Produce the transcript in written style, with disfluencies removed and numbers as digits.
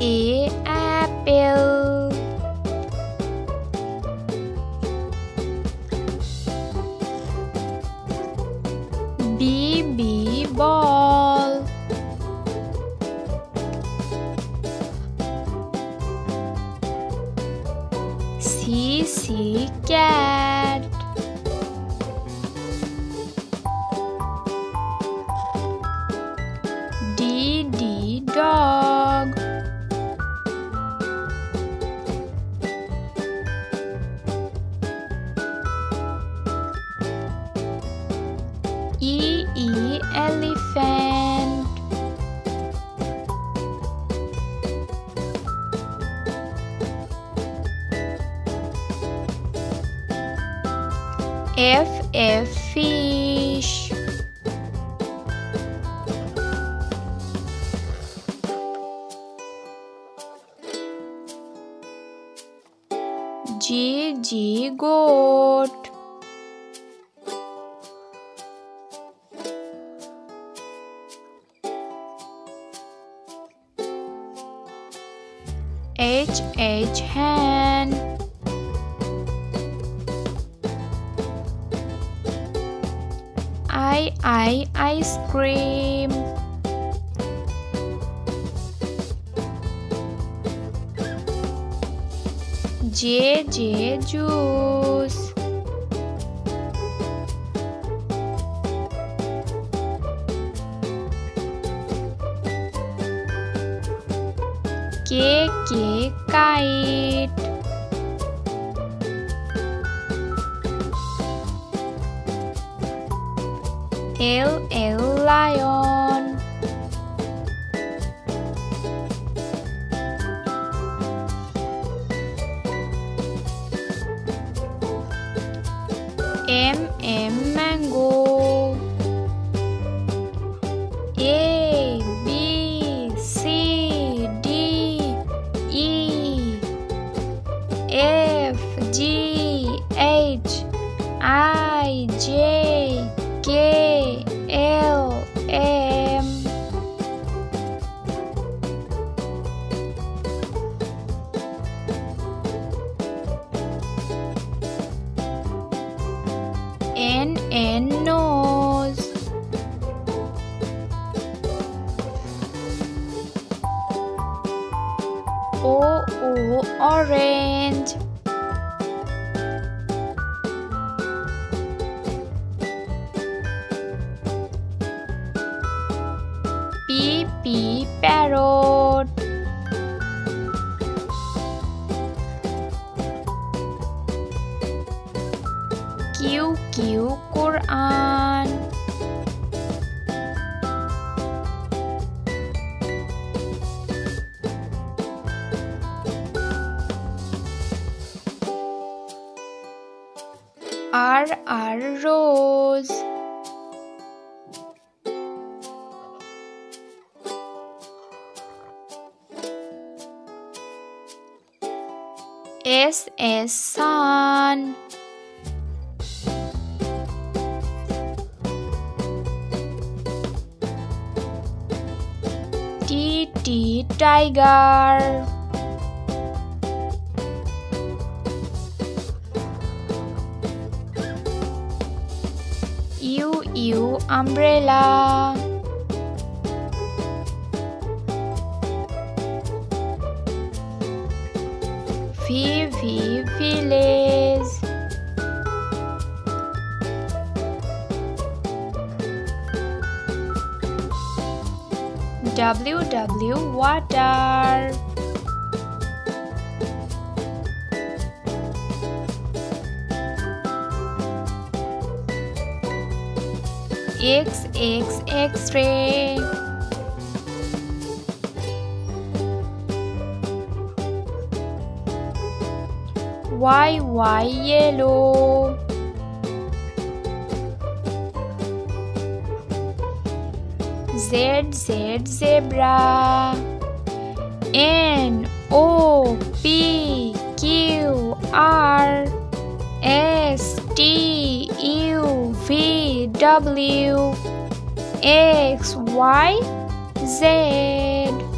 A, apple. B, ball. C, cat. D, dog. E, elephant. F, fish. G, goat. H, hand. I, ice cream. J, juice. K, kite. L, lion. M, mango. A, B, C, D, E, F, G, H, I, J, K, L, M. N, nose. O, orange. P, parrot. Q, Quran. R, rose. S, sun. T, tiger. U, umbrella. V, village. W, water. X, X-ray. Y, yellow. Z, zebra. N, O, P, Q, R. S, T, U, V, W. X, Y, Z.